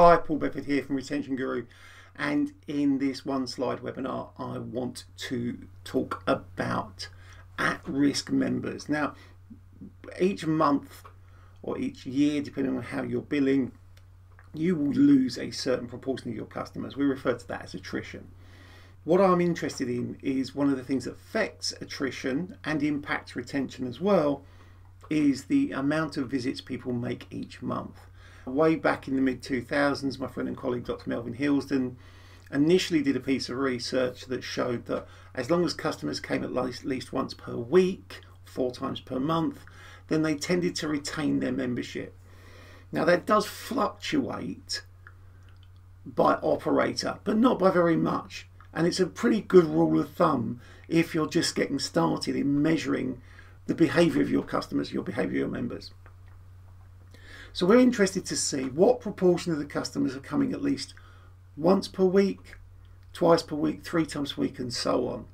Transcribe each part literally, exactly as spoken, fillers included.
Hi, Paul Bedford here from Retention Guru, and in this one slide webinar I want to talk about at-risk members. Now, each month or each year, depending on how you're billing, you will lose a certain proportion of your customers. We refer to that as attrition. What I'm interested in is one of the things that affects attrition and impacts retention as well is the amount of visits people make each month. Way back in the mid two thousands, my friend and colleague Doctor Melvin Hillsden initially did a piece of research that showed that as long as customers came at least once per week, four times per month, then they tended to retain their membership. Now that does fluctuate by operator, but not by very much. And it's a pretty good rule of thumb if you're just getting started in measuring the behaviour of your customers, your behaviour of your members. So we're interested to see what proportion of the customers are coming at least once per week, twice per week, three times per week, and so on,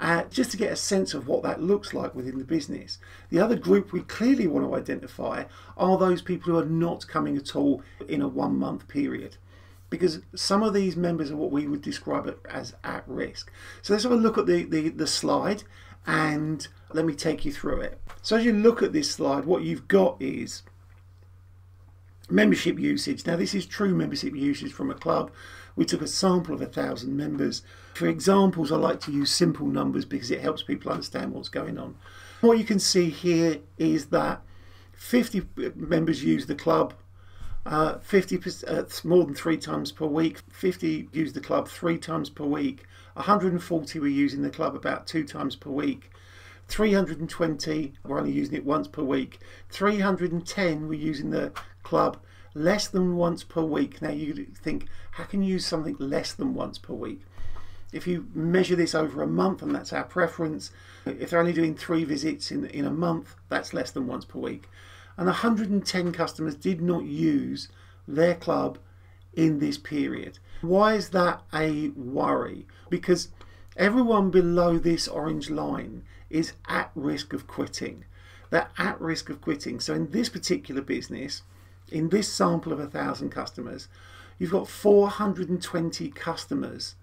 uh, just to get a sense of what that looks like within the business. The other group we clearly want to identify are those people who are not coming at all in a one-month period, because some of these members are what we would describe as at risk. So let's have a look at the, the, the slide, and let me take you through it. So as you look at this slide, what you've got is membership usage. Now this is true membership usage from a club. We took a sample of a thousand members. For examples, I like to use simple numbers because it helps people understand what's going on. What you can see here is that fifty members use the club uh, fifty percent, uh, more than three times per week, fifty use the club three times per week, one hundred and forty were using the club about two times per week, three hundred and twenty were only using it once per week, three hundred and ten were using the club less than once per week. Now you think, how can you use something less than once per week? If you measure this over a month, and that's our preference, if they're only doing three visits in, in a month, that's less than once per week. And one hundred and ten customers did not use their club in this period. Why is that a worry? Because everyone below this orange line is at risk of quitting. They're at risk of quitting. So in this particular business, in this sample of a thousand customers, you've got four hundred and twenty customers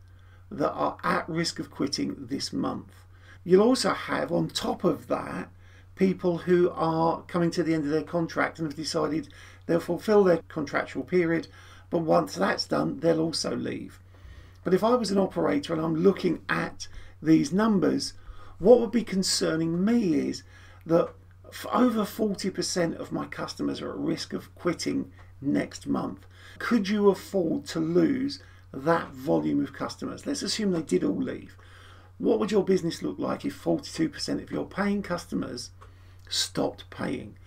that are at risk of quitting this month. You'll also have, on top of that, people who are coming to the end of their contract and have decided they'll fulfill their contractual period, but once that's done, they'll also leave. But if I was an operator and I'm looking at these numbers, what would be concerning me is that over forty percent of my customers are at risk of quitting next month. Could you afford to lose that volume of customers? Let's assume they did all leave. What would your business look like if forty-two percent of your paying customers stopped paying?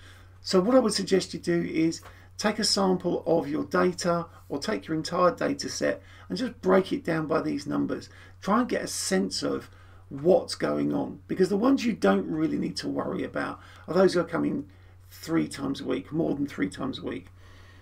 So what I would suggest you do is take a sample of your data, or take your entire data set and just break it down by these numbers. Try and get a sense of what's going on, because the ones you don't really need to worry about are those who are coming three times a week, more than three times a week.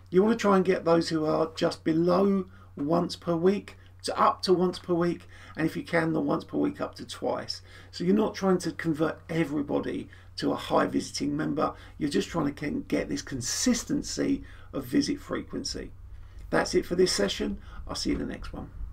You want to try and get those who are just below once per week to up to once per week, and if you can, the once per week up to twice. So you're not trying to convert everybody to a high visiting member, you're just trying to get this consistency of visit frequency. That's it for this session. I'll see you in the next one.